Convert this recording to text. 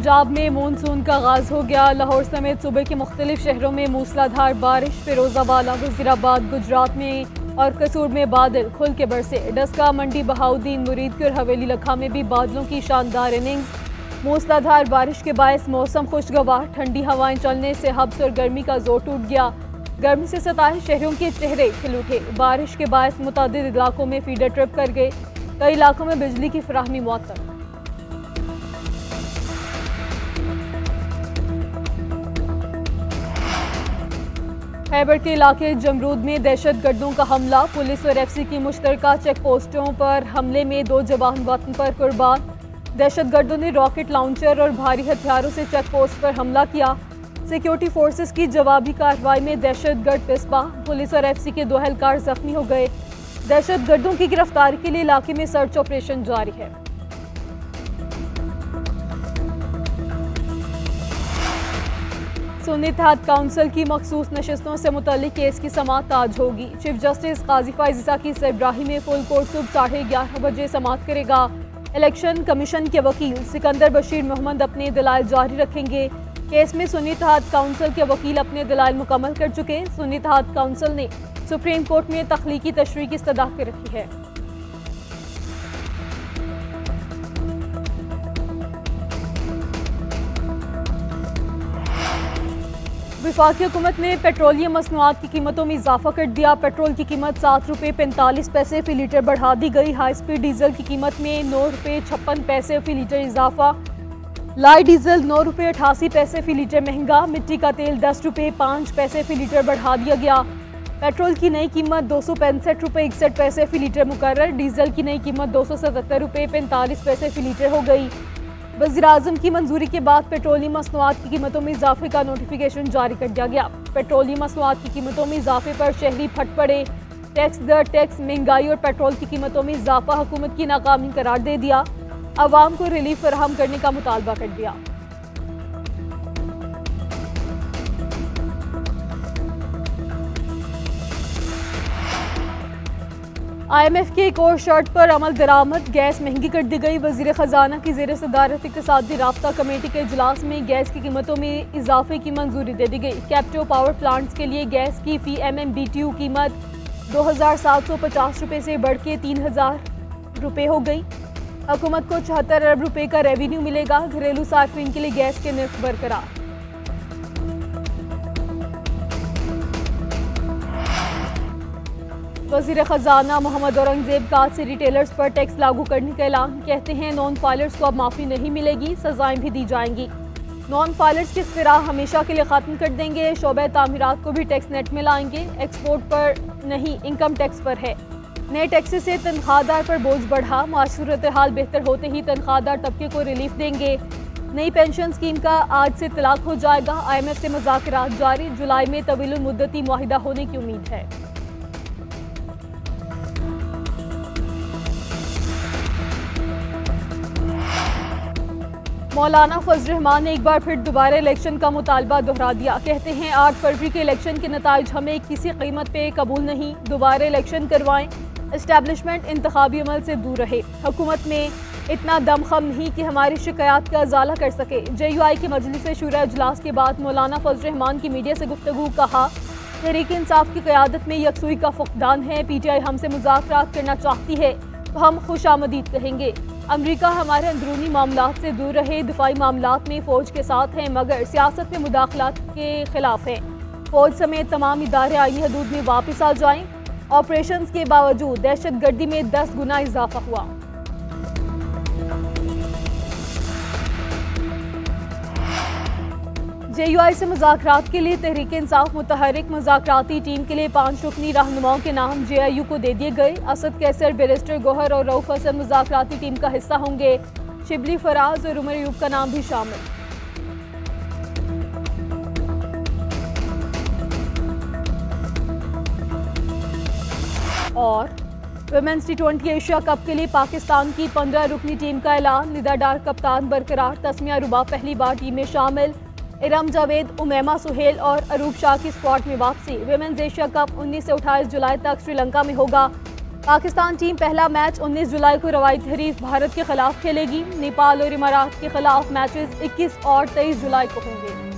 पंजाब में मानसून का आगाज़ हो गया। लाहौर समेत सूबे के मुख्तलिफ शहरों में मूसलाधार बारिश। फिरोजाबाद, वज़ीराबाद गुजरात में और कसूर में बादल खुल के बरसे। डस्का, मंडी, बहाउद्दीन, मुरीदपुर और हवेली लखा में भी बादलों की शानदार इनिंग्स। मूसलाधार बारिश के बायस मौसम खुशगवार। ठंडी हवाएं चलने से हब्स और गर्मी का जोर टूट गया। गर्मी से सताए शहरों के चेहरे खिल उठे। बारिश के बायस मुतादिद इलाकों में फीडर ट्रिप कर गए। कई इलाकों में बिजली की फराहमी मुअत्तल। खैबर के इलाके जमरूद में दहशत गर्दों का हमला। पुलिस और एफसी की मुश्तरका चेक पोस्टों पर हमले में 2 जवान वतन पर कुर्बान। दहशत गर्दों ने रॉकेट लॉन्चर और भारी हथियारों से चेक पोस्ट पर हमला किया। सिक्योरिटी फोर्सेस की जवाबी कार्रवाई में दहशत गर्द पिस्पा। पुलिस और एफसी के 2 एहलकार जख्मी हो गए। दहशत गर्दों की गिरफ्तारी के लिए इलाके में सर्च ऑपरेशन जारी है। सुन्नी तहत काउंसिल की मखसूस नशस्तों से मुतल्लिक केस की समाअत आज होगी। चीफ जस्टिस काजी फाइज़ ईसा की सरबराही में फुल कोर्ट सुबह 11:30 बजे समाअत करेगा। इलेक्शन कमीशन के वकील सिकंदर बशीर मोहम्मद अपने दलाइल जारी रखेंगे। केस में सुन्नी तहत काउंसिल के वकील अपने दलाइल मुकम्मल कर चुके। सुन्नी तहत काउंसिल ने सुप्रीम कोर्ट में तख्लीकी तशरीह की सदाकत रखी है। वफाकी हुकूमत ने पेट्रोलियम मसनूआत की कीमतों में इजाफा कर दिया। पेट्रोल की कीमत 7.45 रुपये फ़ी लीटर बढ़ा दी गई। हाई स्पीड डीजल की कीमत में 9.56 रुपये फ़ी लीटर इजाफा। लाई डीजल 9.88 रुपये फ़ी लीटर महंगा। मिट्टी का तेल 10.05 रुपये फ़ी लीटर बढ़ा दिया गया। पेट्रोल की नई कीमत 265.61 रुपये फ़ी लीटर मुकर्रर। डीजल की नई कीमत 277.45 रुपये फ़ी लीटर हो गई। वज़ीर-ए-आज़म की मंजूरी के बाद पेट्रोलियम मसनूआत की कीमतों में इजाफे का नोटिफिकेशन जारी कर दिया गया। पेट्रोलियम मसनूआत की कीमतों में इजाफे पर शहरी फट पड़े। टैक्स दर टैक्स, महंगाई और पेट्रोल की कीमतों में इजाफा हुकूमत की नाकामी करार दे दिया। आवाम को रिलीफ फराहम करने का मुतालबा कर दिया। IMF के एक और शर्त पर अमल दरामद। गैस महंगी कर दी गई। वज़ीर ख़जाना की ज़ेर सदारत इक़्तिसादी राब्ता कमेटी के इजलास में गैस की कीमतों में इजाफे की मंजूरी दे दी गई। कैप्टो पावर प्लांट्स के लिए गैस की PMMBTU कीमत 2750 रुपये से बढ़ के 3000 रुपये हो गई। हुकूमत को 74 अरब रुपये का रेवेन्यू मिलेगा। घरेलू सार्फिन के लिए गैस के नर्ख बरकरार। वज़ीर ख़जाना मोहम्मद औरंगज़ेब का आज से रिटेलर्स पर टैक्स लागू करने का ऐलान। कहते हैं नॉन फाइलर्स को अब माफ़ी नहीं मिलेगी, सज़ाएँ भी दी जाएंगी। नॉन फाइलर्स की ख़राह हमेशा के लिए ख़त्म कर देंगे। शोबे तामीरात को भी टैक्स नेट में लाएंगे। एक्सपोर्ट पर नहीं, इनकम टैक्स पर है। नए टैक्स से तनख्वाहदार पर बोझ बढ़ा। माशी सूरत हाल बेहतर होते ही तनख्वाहदार तबके को रिलीफ देंगे। नई पेंशन स्कीम का आज से तलाक हो जाएगा। IMF से मुज़ाकरात जारी। जुलाई में तवील मुद्दती मुआहिदा होने की उम्मीद है। मौलाना फजल रहमान ने एक बार फिर दोबारा इलेक्शन का मुतालबा दोहरा दिया। कहते हैं 8 फरवरी के इलेक्शन के नताइज हमें किसी कीमत पे कबूल नहीं। दोबारा इलेक्शन करवाएं। इस्टेब्लिशमेंट इंतखाबी अमल से दूर रहे। हुकूमत में इतना दमखम नहीं कि हमारी शिकायत का अजाला कर सके। JUI के मजलिस शूरा इजलास के बाद मौलाना फजल रहमान की मीडिया से गुफ्तगू। कहा तहरीक इंसाफ की क़यादत में यकसुई का फुकदान है। PTI हमसे मुज़ाकरात करना चाहती है तो हम खुश आमदीद कहेंगे। अमरीका हमारे अंदरूनी मामलात से दूर रहे। दिफाई मामलात में फ़ौज के साथ हैं मगर सियासत में मुदाखलात के खिलाफ हैं। फ़ौज समेत तमाम इदारे आईनी हदूद में वापस आ जाएं। ऑपरेशन के बावजूद दहशत गर्दी में 10 गुना इजाफा हुआ। JUI से मुज़ाकरात के लिए तहरीक इंसाफ मुतहरिक मुज़ाकराती टीम के लिए 5 रुकनी रहनुमाओं के नाम JIU को दे दिए गए। असद कैसर, बैरिस्टर गोहर और रऊफ हसन मुज़ाकराती टीम का हिस्सा होंगे। शिबली फराज और उमर अयूब का नाम भी शामिल। और वुमेन्स T20 एशिया कप के लिए पाकिस्तान की 15 रुकनी टीम का ऐलान। निदा डार कप्तान बरकरार। तस्मिया रुबा पहली बार टीम में शामिल। इरम जावेद, उमैमा सुहेल और अरूप शाह की स्क्वाड में वापसी। वुमेन्स एशिया कप 19 से 28 जुलाई तक श्रीलंका में होगा। पाकिस्तान टीम पहला मैच 19 जुलाई को रवायत हरीफ भारत के खिलाफ खेलेगी। नेपाल और इमारात के खिलाफ मैचेस 21 और 23 जुलाई को होंगे।